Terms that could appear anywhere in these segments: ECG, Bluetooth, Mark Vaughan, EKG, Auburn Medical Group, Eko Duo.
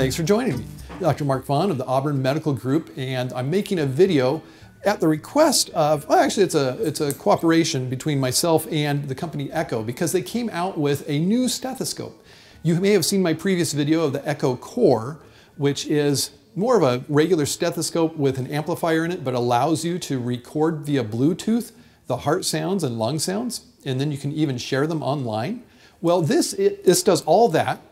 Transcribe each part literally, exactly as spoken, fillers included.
Thanks for joining me. Doctor Mark Vaughan of the Auburn Medical Group, and I'm making a video at the request of, well, actually it's a, it's a cooperation between myself and the company Eko, because they came out with a new stethoscope. You may have seen my previous video of the Eko Core, which is more of a regular stethoscope with an amplifier in it, but allows you to record via Bluetooth the heart sounds and lung sounds, and then you can even share them online. Well, this, it, this does all that,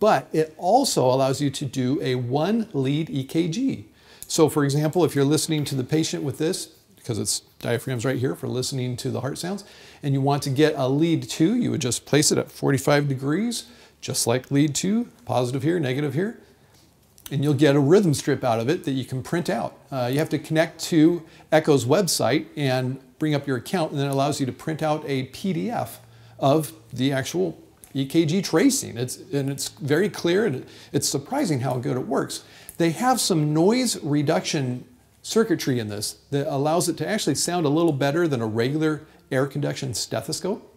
but it also allows you to do a one lead E K G. So for example, if you're listening to the patient with this, because it's diaphragms right here for listening to the heart sounds, and you want to get a lead two, you would just place it at forty-five degrees, just like lead two, positive here, negative here, and you'll get a rhythm strip out of it that you can print out. Uh, you have to connect to Eko's website and bring up your account, and then it allows you to print out a P D F of the actual E K G tracing. It's, and it's very clear, and it's surprising how good it works. They have some noise reduction circuitry in this that allows it to actually sound a little better than a regular air conduction stethoscope.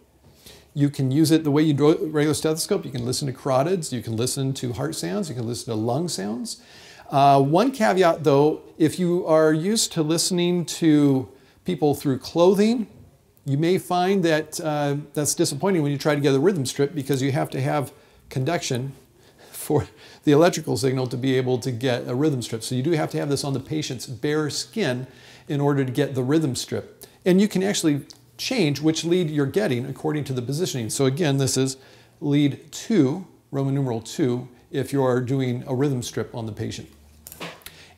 You can use it the way you do a regular stethoscope. You can listen to carotids, you can listen to heart sounds, you can listen to lung sounds. Uh, one caveat though, if you are used to listening to people through clothing, you may find that uh, that's disappointing when you try to get a rhythm strip, because you have to have conduction for the electrical signal to be able to get a rhythm strip. So you do have to have this on the patient's bare skin in order to get the rhythm strip. And you can actually change which lead you're getting according to the positioning. So again, this is lead two, Roman numeral two, if you're doing a rhythm strip on the patient.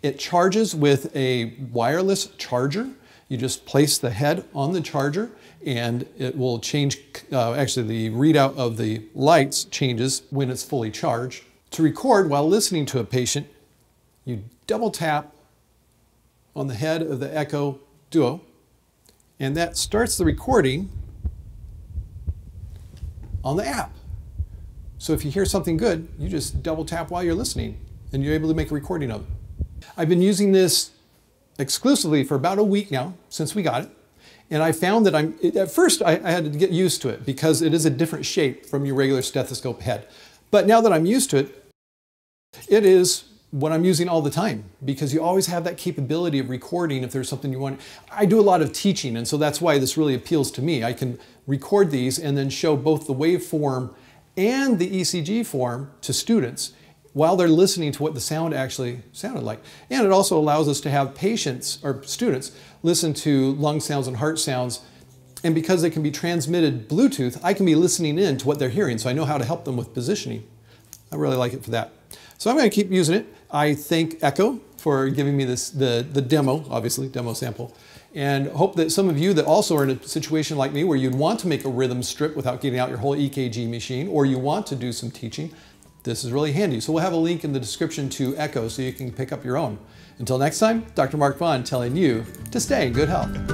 It charges with a wireless charger. You just place the head on the charger, and it will change, uh, actually the readout of the lights changes when it's fully charged. To record while listening to a patient, you double tap on the head of the Eko Duo, and that starts the recording on the app. So if you hear something good, you just double tap while you're listening, and you're able to make a recording of it. I've been using this exclusively for about a week now, since we got it. And I found that I'm, at first I, I had to get used to it, because it is a different shape from your regular stethoscope head. But now that I'm used to it, it is what I'm using all the time, because you always have that capability of recording if there's something you want. I do a lot of teaching, and so that's why this really appeals to me. I can record these and then show both the waveform and the E C G form to students while they're listening to what the sound actually sounded like. And it also allows us to have patients or students listen to lung sounds and heart sounds. And because they can be transmitted Bluetooth, I can be listening in to what they're hearing, so I know how to help them with positioning. I really like it for that. So I'm gonna keep using it. I thank Eko for giving me this, the, the demo, obviously, demo sample, and hope that some of you that also are in a situation like me where you'd want to make a rhythm strip without getting out your whole E K G machine, or you want to do some teaching, this is really handy. So we'll have a link in the description to Eko so you can pick up your own. Until next time, Doctor Mark Vaughan telling you to stay in good health.